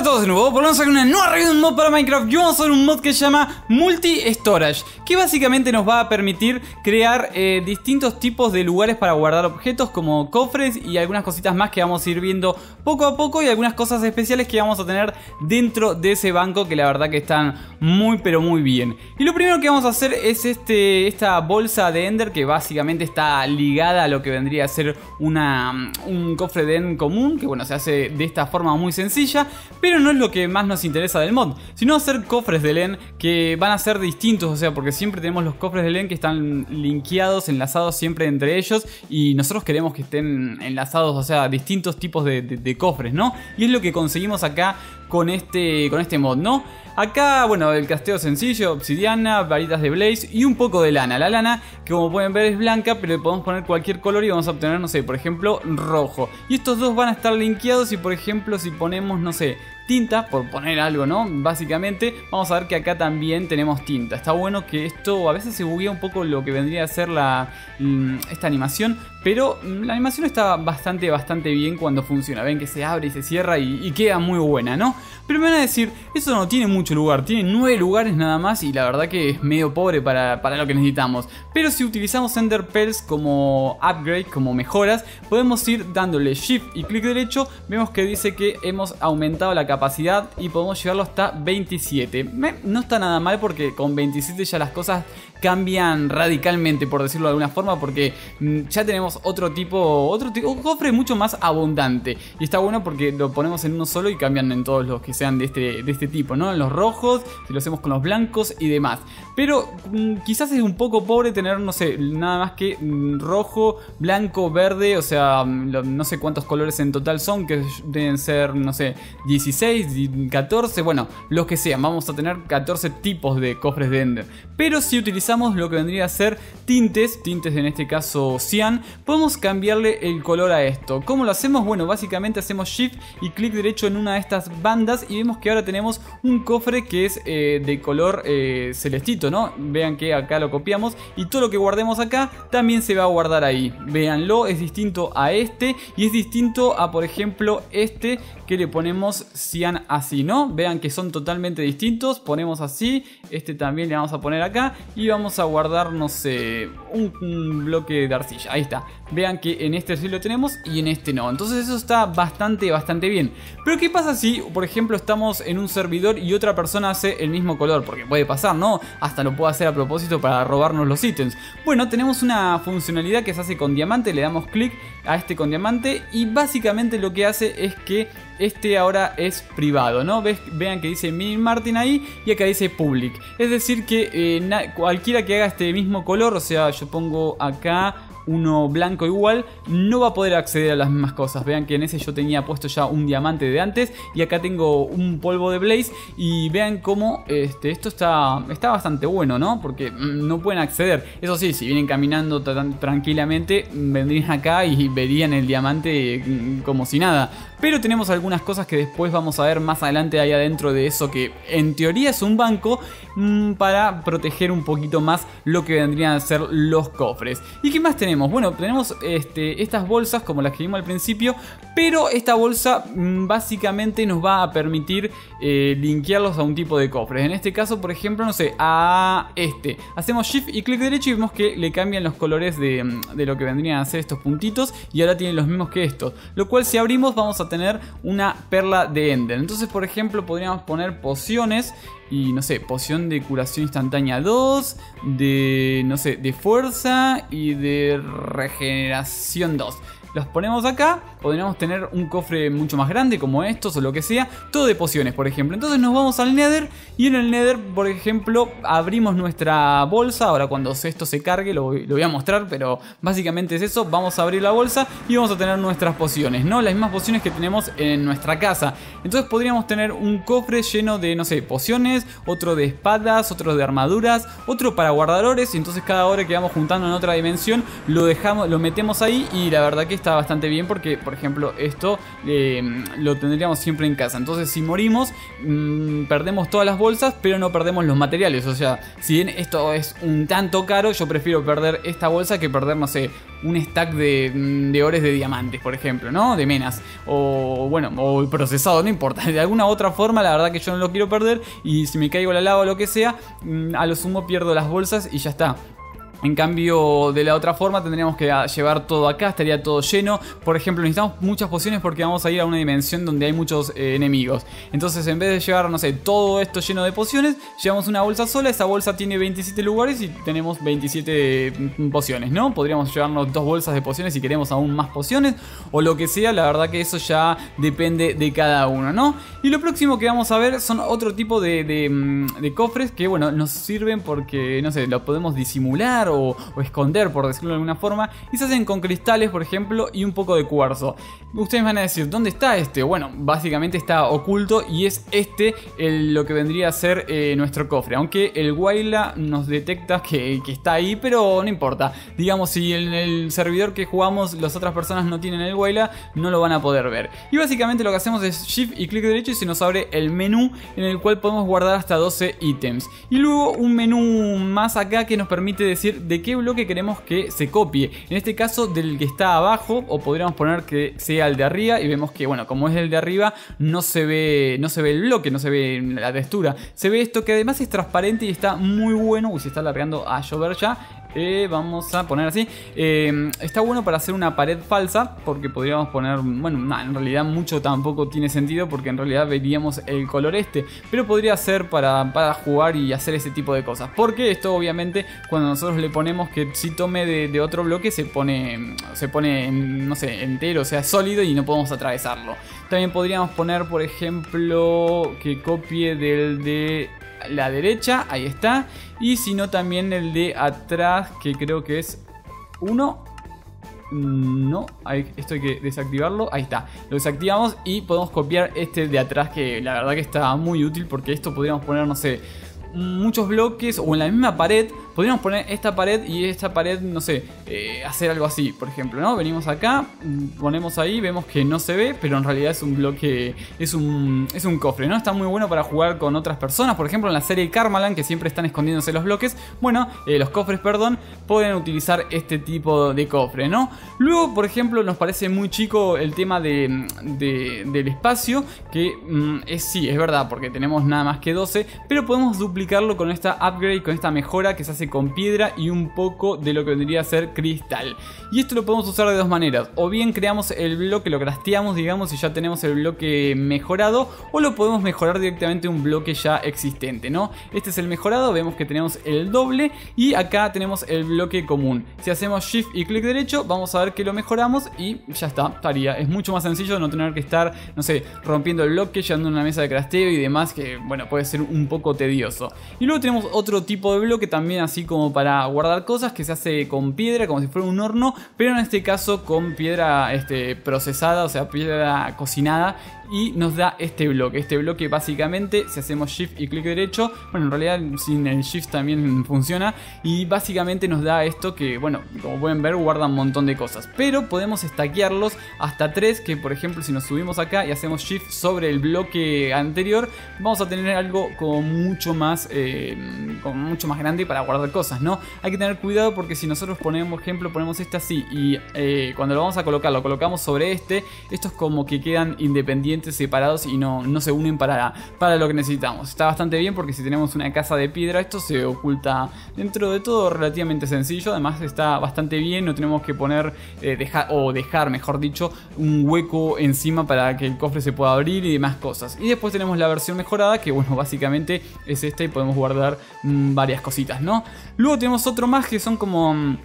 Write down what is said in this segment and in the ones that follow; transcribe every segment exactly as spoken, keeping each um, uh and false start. Hola a todos de nuevo, volvemos a una nueva review de un mod para Minecraft. Yo vamos a ver un mod que se llama MultiStorage, que básicamente nos va a permitir crear eh, distintos tipos de lugares para guardar objetos, como cofres y algunas cositas más que vamos a ir viendo poco a poco, y algunas cosas especiales que vamos a tener dentro de ese banco, que la verdad que están muy pero muy bien. Y lo primero que vamos a hacer es este, esta bolsa de Ender, que básicamente está ligada a lo que vendría a ser una, un cofre de Ender común, que bueno, se hace de esta forma muy sencilla. Pero no es lo que más nos interesa del mod, sino hacer cofres de Ender que van a ser distintos, o sea, porque siempre tenemos los cofres de Ender que están linkeados, enlazados siempre entre ellos, y nosotros queremos que estén enlazados, o sea, distintos tipos de, de, de cofres, ¿no? Y es lo que conseguimos acá con este, con este mod, ¿no? Acá, bueno, el casteo sencillo, obsidiana, varitas de blaze y un poco de lana. La lana, que como pueden ver es blanca, pero le podemos poner cualquier color y vamos a obtener, no sé, por ejemplo, rojo. Y estos dos van a estar linkeados, y por ejemplo, si ponemos, no sé, tinta, por poner algo, ¿no? Básicamente, vamos a ver que acá también tenemos tinta. Está bueno que esto, a veces se buguea un poco lo que vendría a ser la, esta animación, pero la animación está bastante, bastante bien cuando funciona. Ven que se abre y se cierra y, y queda muy buena, ¿no? Pero me van a decir, eso no tiene mucho lugar, tiene nueve lugares nada más, y la verdad que es medio pobre para, para lo que necesitamos. Pero si utilizamos Ender Pearls como upgrade, como mejoras, podemos ir dándole Shift y clic derecho. Vemos que dice que hemos aumentado la capacidad capacidad y podemos llevarlo hasta veintisiete. No está nada mal, porque con veintisiete ya las cosas cambian radicalmente, por decirlo de alguna forma, porque ya tenemos otro tipo, otro tipo, un cofre mucho más abundante, y está bueno porque lo ponemos en uno solo y cambian en todos los que sean de este, de este tipo, ¿no? En los rojos, si lo hacemos con los blancos y demás. Pero quizás es un poco pobre tener, no sé, nada más que rojo, blanco, verde, o sea, no sé cuántos colores en total son, que deben ser, no sé, dieciséis, catorce, bueno, los que sean. Vamos a tener catorce tipos de cofres de Ender. Pero si utilizamos lo que vendría a ser tintes, tintes en este caso cian, podemos cambiarle el color a esto. ¿Cómo lo hacemos? Bueno, básicamente hacemos Shift y clic derecho en una de estas bandas, y vemos que ahora tenemos un cofre que es eh, de color eh, celestito, ¿no? Vean que acá lo copiamos, y todo lo que guardemos acá también se va a guardar ahí. Véanlo, es distinto a este, y es distinto a, por ejemplo, este que le ponemos cian así, ¿no? Vean que son totalmente distintos. Ponemos así, este también le vamos a poner acá, y vamos a guardar, no sé, un, un bloque de arcilla. Ahí está. Vean que en este sí lo tenemos y en este no. Entonces eso está bastante, bastante bien. Pero ¿qué pasa si, por ejemplo, estamos en un servidor y otra persona hace el mismo color? Porque puede pasar, ¿no? Hasta lo puede hacer a propósito para robarnos los ítems. Bueno, tenemos una funcionalidad que se hace con diamante. Le damos clic a este con diamante, y básicamente lo que hace es que este ahora es privado, ¿no? ¿Ves? Vean que dice MininMartin ahí, y acá dice Public. Es decir que eh, cualquiera que haga este mismo color, o sea, yo pongo acá uno blanco igual, no va a poder acceder a las mismas cosas. Vean que en ese yo tenía puesto ya un diamante de antes, y acá tengo un polvo de blaze, y vean cómo este, esto está, está bastante bueno, ¿no? Porque no pueden acceder. Eso sí, si vienen caminando tan tranquilamente, vendrían acá y verían el diamante como si nada. Pero tenemos algunas cosas que después vamos a ver más adelante ahí adentro de eso, que en teoría es un banco para proteger un poquito más lo que vendrían a ser los cofres. ¿Y qué más tenemos? Bueno, tenemos este, estas bolsas como las que vimos al principio, pero esta bolsa básicamente nos va a permitir eh, linkearlos a un tipo de cofres. En este caso, por ejemplo, no sé, a este. Hacemos Shift y clic derecho, y vemos que le cambian los colores de, de lo que vendrían a ser estos puntitos, y ahora tienen los mismos que estos. Lo cual, si abrimos, vamos a tener una perla de Ender. Entonces, por ejemplo, podríamos poner pociones. Y no sé, poción de curación instantánea dos, de, no sé, de fuerza y de regeneración dos. Los ponemos acá, podríamos tener un cofre mucho más grande como estos o lo que sea, todo de pociones, por ejemplo. Entonces nos vamos al Nether, y en el Nether, por ejemplo, abrimos nuestra bolsa. Ahora cuando esto se cargue lo, lo voy a mostrar, pero básicamente es eso. Vamos a abrir la bolsa y vamos a tener nuestras pociones, ¿no? Las mismas pociones que tenemos en nuestra casa. Entonces podríamos tener un cofre lleno de, no sé, pociones, otro de espadas, otro de armaduras, otro para guardadores, y entonces cada hora que vamos juntando en otra dimensión lo dejamos, lo metemos ahí, y la verdad que está está bastante bien porque, por ejemplo, esto eh, lo tendríamos siempre en casa. Entonces, si morimos, mmm, perdemos todas las bolsas, pero no perdemos los materiales. O sea, si bien esto es un tanto caro, yo prefiero perder esta bolsa que perder, no sé, un stack de, de ores de diamantes, por ejemplo, ¿no? De menas. O, bueno, o procesado, no importa. De alguna u otra forma, la verdad que yo no lo quiero perder. Y si me caigo a la lava o lo que sea, mmm, a lo sumo pierdo las bolsas y ya está. En cambio, de la otra forma tendríamos que llevar todo acá, estaría todo lleno. Por ejemplo, necesitamos muchas pociones porque vamos a ir a una dimensión donde hay muchos eh, enemigos. Entonces, en vez de llevar, no sé, todo esto lleno de pociones, llevamos una bolsa sola. Esa bolsa tiene veintisiete lugares y tenemos veintisiete pociones, ¿no? Podríamos llevarnos dos bolsas de pociones si queremos aún más pociones o lo que sea. La verdad que eso ya depende de cada uno, ¿no? Y lo próximo que vamos a ver son otro tipo de, de, de cofres que, bueno, nos sirven porque, no sé, lo podemos disimular O, o esconder, por decirlo de alguna forma, y se hacen con cristales, por ejemplo, y un poco de cuarzo. Ustedes van a decir, ¿dónde está este? Bueno, básicamente está oculto y es este el, lo que vendría a ser eh, nuestro cofre, aunque el Waila nos detecta que, que está ahí, pero no importa. Digamos, si en el servidor que jugamos las otras personas no tienen el Waila, no lo van a poder ver. Y básicamente lo que hacemos es shift y clic derecho y se nos abre el menú en el cual podemos guardar hasta doce ítems, y luego un menú más acá que nos permite decir de qué bloque queremos que se copie. En este caso, del que está abajo, o podríamos poner que sea el de arriba. Y vemos que, bueno, como es el de arriba, no se ve, no se ve el bloque, no se ve la textura. Se ve esto que además es transparente y está muy bueno. Uy, se está alargando a llover ya. Eh, vamos a poner así. Eh, está bueno para hacer una pared falsa, porque podríamos poner, bueno, nah, en realidad mucho tampoco tiene sentido, porque en realidad veríamos el color este, pero podría ser para, para jugar y hacer ese tipo de cosas, porque esto obviamente cuando nosotros le ponemos que si tome de, de otro bloque, se pone, se pone, no sé, entero, o sea, sólido y no podemos atravesarlo. También podríamos poner, por ejemplo, que copie del de la derecha, ahí está. Y si no, también el de atrás, que creo que es uno. No, esto hay que desactivarlo. Ahí está, lo desactivamos y podemos copiar este de atrás, que la verdad que está muy útil, porque esto podríamos poner, no sé, muchos bloques, o en la misma pared podríamos poner esta pared y esta pared, no sé, eh, hacer algo así, por ejemplo, ¿no? Venimos acá, ponemos ahí, vemos que no se ve, pero en realidad es un bloque, es un, es un cofre, ¿no? Está muy bueno para jugar con otras personas, por ejemplo, en la serie Karmaland, que siempre están escondiéndose los bloques, bueno, eh, los cofres, perdón, pueden utilizar este tipo de cofre, ¿no? Luego, por ejemplo, nos parece muy chico el tema de, de, del espacio, que mm, es, sí, es verdad, porque tenemos nada más que doce, pero podemos duplicarlo con esta upgrade, con esta mejora que se hace con piedra y un poco de lo que vendría a ser cristal. Y esto lo podemos usar de dos maneras: o bien creamos el bloque, lo crafteamos, digamos, y ya tenemos el bloque mejorado, o lo podemos mejorar directamente un bloque ya existente, ¿no? Este es el mejorado, vemos que tenemos el doble, y acá tenemos el bloque común. Si hacemos shift y clic derecho, vamos a ver que lo mejoramos y ya está, estaría. Es mucho más sencillo, no tener que estar, no sé, rompiendo el bloque, llevando una mesa de crafteo y demás, que bueno, puede ser un poco tedioso. Y luego tenemos otro tipo de bloque también, así como para guardar cosas, que se hace con piedra, como si fuera un horno, pero en este caso con piedra este, procesada, o sea, piedra cocinada, y nos da este bloque. Este bloque básicamente, si hacemos shift y clic derecho, bueno, en realidad sin el shift también funciona, y básicamente nos da esto que, bueno, como pueden ver, guarda un montón de cosas, pero podemos stackearlos hasta tres, que por ejemplo, si nos subimos acá y hacemos shift sobre el bloque anterior, vamos a tener algo como mucho más eh, como mucho más grande para guardar cosas, ¿no? Hay que tener cuidado porque si nosotros ponemos, por ejemplo, ponemos este así y eh, cuando lo vamos a colocar, lo colocamos sobre este, estos como que quedan independientes, separados y no, no se unen para, para lo que necesitamos. Está bastante bien porque si tenemos una casa de piedra, esto se oculta dentro de todo relativamente sencillo. Además está bastante bien, no tenemos que poner eh, dejar, o dejar mejor dicho, un hueco encima para que el cofre se pueda abrir y demás cosas. Y después tenemos la versión mejorada, que bueno, básicamente es esta y podemos guardar mmm, varias cositas, ¿no? Luego tenemos otro más que son como... Mmm,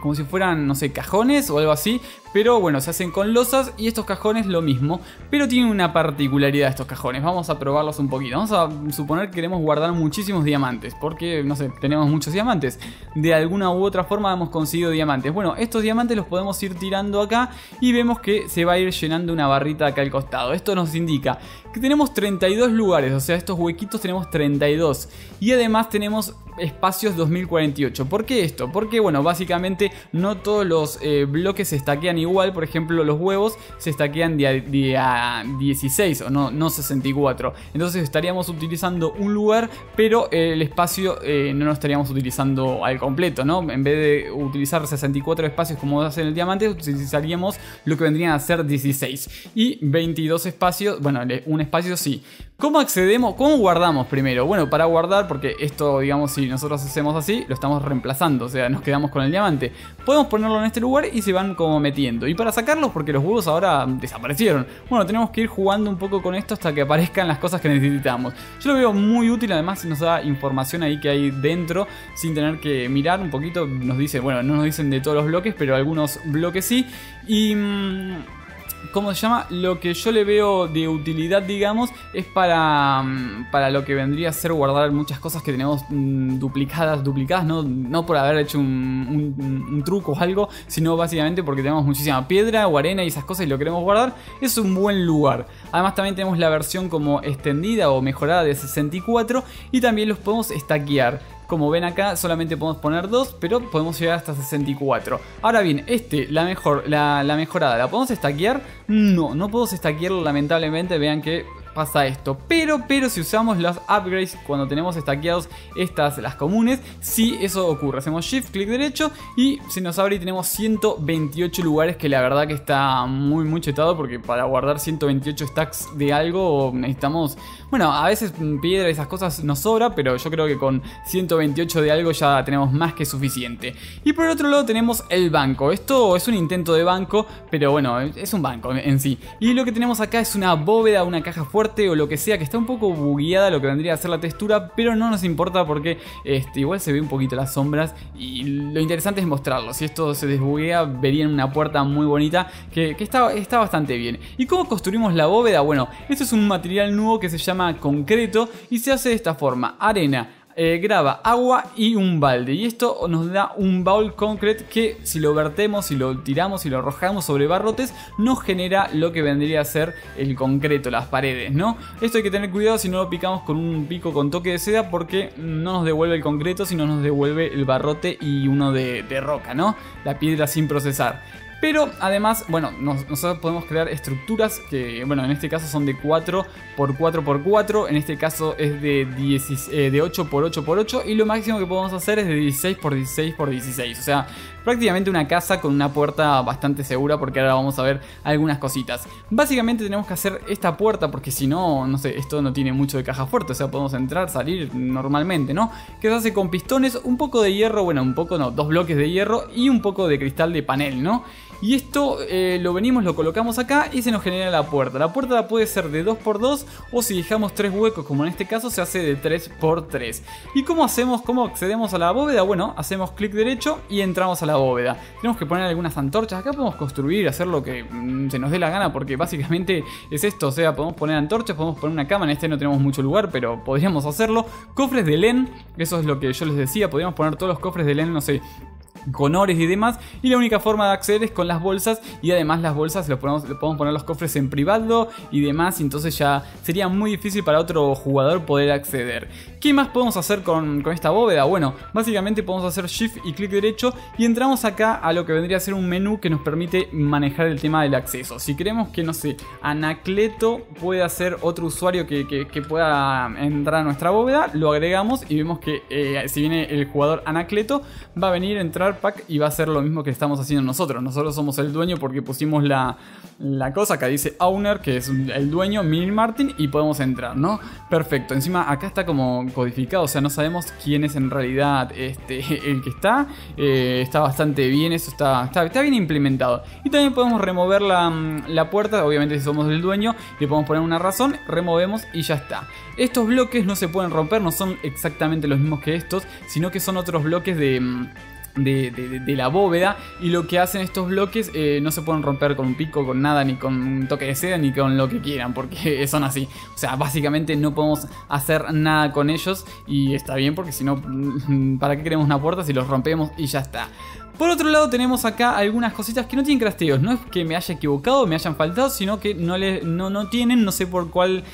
como si fueran, no sé, cajones o algo así, pero bueno, se hacen con losas y estos cajones lo mismo, pero tienen una particularidad estos cajones. Vamos a probarlos un poquito. Vamos a suponer que queremos guardar muchísimos diamantes, porque, no sé, tenemos muchos diamantes. De alguna u otra forma hemos conseguido diamantes. Bueno, estos diamantes los podemos ir tirando acá y vemos que se va a ir llenando una barrita acá al costado. Esto nos indica que tenemos treinta y dos lugares, o sea, estos huequitos tenemos treinta y dos, y además tenemos espacios dos mil cuarenta y ocho. ¿Por qué esto? Porque, bueno, básicamente no todos los eh, bloques se stackean igual. Por ejemplo, los huevos se stackean de a, de a dieciséis o no, no sesenta y cuatro. Entonces estaríamos utilizando un lugar, pero eh, el espacio eh, no lo estaríamos utilizando al completo, ¿no? En vez de utilizar sesenta y cuatro espacios como hacen el diamante, utilizaríamos lo que vendrían a ser dieciséis y veintidós espacios. Bueno, un espacio sí. ¿Cómo accedemos? ¿Cómo guardamos primero? Bueno, para guardar, porque esto, digamos, si nosotros hacemos así, lo estamos reemplazando, o sea, nos quedamos con el diamante. Podemos ponerlo en este lugar y se van como metiendo. Y para sacarlos, porque los huevos ahora desaparecieron. Bueno, tenemos que ir jugando un poco con esto hasta que aparezcan las cosas que necesitamos. Yo lo veo muy útil, además nos da información ahí que hay dentro, sin tener que mirar un poquito. Nos dice, bueno, no nos dicen de todos los bloques, pero algunos bloques sí. Y... Mmm, ¿cómo se llama? Lo que yo le veo de utilidad, digamos, es para, para lo que vendría a ser guardar muchas cosas que tenemos mmm, duplicadas, duplicadas, no, no por haber hecho un, un, un truco o algo, sino básicamente porque tenemos muchísima piedra o arena y esas cosas y lo queremos guardar. Es un buen lugar. Además también tenemos la versión como extendida o mejorada de sesenta y cuatro y también los podemos stackear. Como ven acá, solamente podemos poner dos, pero podemos llegar hasta sesenta y cuatro. Ahora bien, este, la, mejor, la, la mejorada, ¿la podemos stackear? No, no podemos stackearlo, lamentablemente. Vean que pasa esto. Pero, pero si usamos las upgrades cuando tenemos stackeados estas, las comunes, sí, eso ocurre. Hacemos shift, clic derecho y se nos abre y tenemos ciento veintiocho lugares, que la verdad que está muy, muy chetado, porque para guardar ciento veintiocho stacks de algo necesitamos... Bueno, a veces piedra y esas cosas nos sobra, pero yo creo que con ciento veintiocho de algo ya tenemos más que suficiente. Y por otro lado tenemos el banco. Esto es un intento de banco, pero bueno, es un banco en sí. Y lo que tenemos acá es una bóveda, una caja fuerte o lo que sea, que está un poco bugueada lo que vendría a ser la textura, pero no nos importa porque este, igual se ve un poquito las sombras y lo interesante es mostrarlo. Si esto se desbuguea, verían una puerta muy bonita que, que está, está bastante bien. ¿Y cómo construimos la bóveda? Bueno, esto es un material nuevo que se llama concreto y se hace de esta forma: arena, Eh, grava, agua y un balde. Y esto nos da un bowl concrete que, si lo vertemos, si lo tiramos, si lo arrojamos sobre barrotes, nos genera lo que vendría a ser el concreto, las paredes, ¿no? Esto hay que tener cuidado si no lo picamos con un pico con toque de seda, porque no nos devuelve el concreto, sino nos devuelve el barrote y uno de, de roca, ¿no? La piedra sin procesar. Pero además, bueno, nos, nosotros podemos crear estructuras que, bueno, en este caso son de cuatro por cuatro por cuatro. En este caso es de, diez, eh, de ocho por ocho por ocho. Y lo máximo que podemos hacer es de dieciséis por dieciséis por dieciséis. O sea, prácticamente una casa con una puerta bastante segura, porque ahora vamos a ver algunas cositas. Básicamente tenemos que hacer esta puerta, porque si no, no sé, esto no tiene mucho de caja fuerte. O sea, podemos entrar, salir normalmente, ¿no? Que se hace con pistones, un poco de hierro, bueno, un poco no, dos bloques de hierro y un poco de cristal de panel, ¿no? Y esto eh, lo venimos, lo colocamos acá y se nos genera la puerta. La puerta puede ser de dos por dos o, si dejamos tres huecos como en este caso, se hace de tres por tres. ¿Y cómo hacemos? ¿Cómo accedemos a la bóveda? Bueno, hacemos clic derecho y entramos a la bóveda. Tenemos que poner algunas antorchas. Acá podemos construir, hacer lo que se nos dé la gana, porque básicamente es esto. O sea, podemos poner antorchas, podemos poner una cama. En este no tenemos mucho lugar, pero podríamos hacerlo. Cofres de L E N, eso es lo que yo les decía. Podríamos poner todos los cofres de L E N, no sé, con ores y demás, y la única forma de acceder es con las bolsas, y además las bolsas lo podemos, lo podemos poner los cofres en privado y demás, entonces ya sería muy difícil para otro jugador poder acceder. ¿Qué más podemos hacer con, con esta bóveda? Bueno, básicamente podemos hacer shift y clic derecho y entramos acá a lo que vendría a ser un menú que nos permite manejar el tema del acceso. Si queremos que, no sé, Anacleto pueda ser otro usuario que, que, que pueda entrar a nuestra bóveda, lo agregamos y vemos que eh, si viene el jugador Anacleto, va a venir a entrar pack y va a ser lo mismo que estamos haciendo nosotros. Nosotros somos el dueño porque pusimos la, la cosa que dice owner, que es el dueño, MininMartin, y podemos entrar, ¿no? Perfecto. Encima acá está como codificado, o sea, no sabemos quién es en realidad este, el que está. Eh, está bastante bien, eso está, está, está bien implementado. Y también podemos remover la, la puerta, obviamente si somos el dueño, le podemos poner una razón, removemos y ya está. Estos bloques no se pueden romper, no son exactamente los mismos que estos, sino que son otros bloques de... De, de, de la bóveda, y lo que hacen estos bloques eh, no se pueden romper con un pico, con nada, ni con un toque de seda, ni con lo que quieran, porque son así. O sea, básicamente no podemos hacer nada con ellos, y está bien, porque si no, ¿para qué queremos una puerta si los rompemos y ya está? Por otro lado tenemos acá algunas cositas que no tienen crafteos. No es que me haya equivocado, me hayan faltado, sino que no, le, no, no tienen, no sé por cuál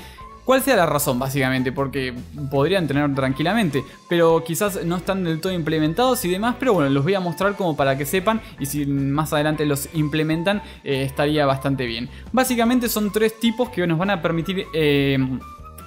cuál sea la razón básicamente, porque podrían tener tranquilamente, pero quizás no están del todo implementados y demás, pero bueno, los voy a mostrar como para que sepan, y si más adelante los implementan eh, estaría bastante bien. Básicamente son tres tipos que nos van a permitir eh,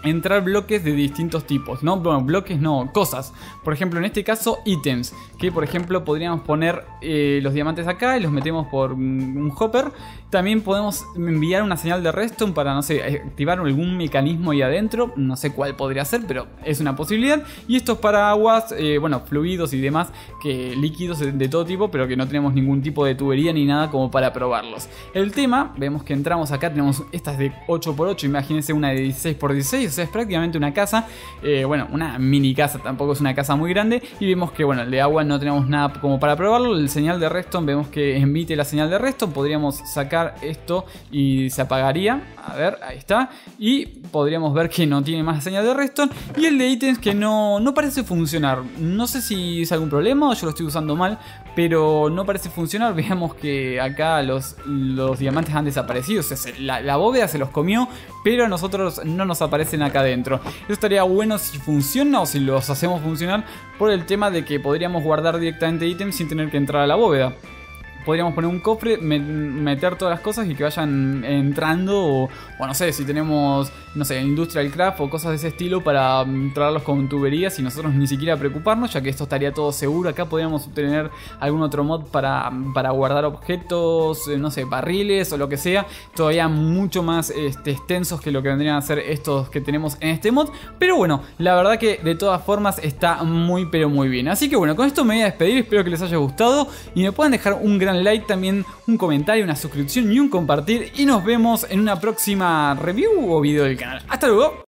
entrar bloques de distintos tipos, ¿no? Bueno, bloques no, cosas. Por ejemplo, en este caso, ítems. Que por ejemplo podríamos poner eh, los diamantes acá y los metemos por un hopper. También podemos enviar una señal de redstone para, no sé, activar algún mecanismo ahí adentro. No sé cuál podría ser, pero es una posibilidad. Y estos paraguas, eh, bueno, fluidos y demás, que líquidos de todo tipo, pero que no tenemos ningún tipo de tubería ni nada como para probarlos. El tema, vemos que entramos acá, tenemos estas de ocho por ocho, imagínense una de dieciséis por dieciséis. O sea, es prácticamente una casa, eh, bueno, una mini casa, tampoco es una casa muy grande. Y vemos que, bueno, el de agua no tenemos nada como para probarlo. El señal de redstone, vemos que emite la señal de redstone. Podríamos sacar esto y se apagaría. A ver, ahí está. Y podríamos ver que no tiene más señal de redstone. Y el de ítems que no, no parece funcionar. No sé si es algún problema o yo lo estoy usando mal, pero no parece funcionar. Veamos que acá los, los diamantes han desaparecido. O sea, se, la, la bóveda se los comió, pero a nosotros no nos aparecen acá adentro. Eso estaría bueno si funciona o si los hacemos funcionar, por el tema de que podríamos guardar directamente ítems sin tener que entrar a la bóveda. Podríamos poner un cofre, meter todas las cosas y que vayan entrando, o, o no sé, si tenemos, no sé, Industrial Craft o cosas de ese estilo, para traerlos con tuberías y nosotros ni siquiera preocuparnos, ya que esto estaría todo seguro. Acá podríamos tener algún otro mod para, para guardar objetos, no sé, barriles o lo que sea, todavía mucho más este, extensos que lo que vendrían a ser estos que tenemos en este mod. Pero bueno, la verdad que de todas formas está muy pero muy bien. Así que bueno, con esto me voy a despedir, espero que les haya gustado y me puedan dejar un gran like, también un comentario, una suscripción y un compartir, y nos vemos en una próxima review o video del canal. Hasta luego.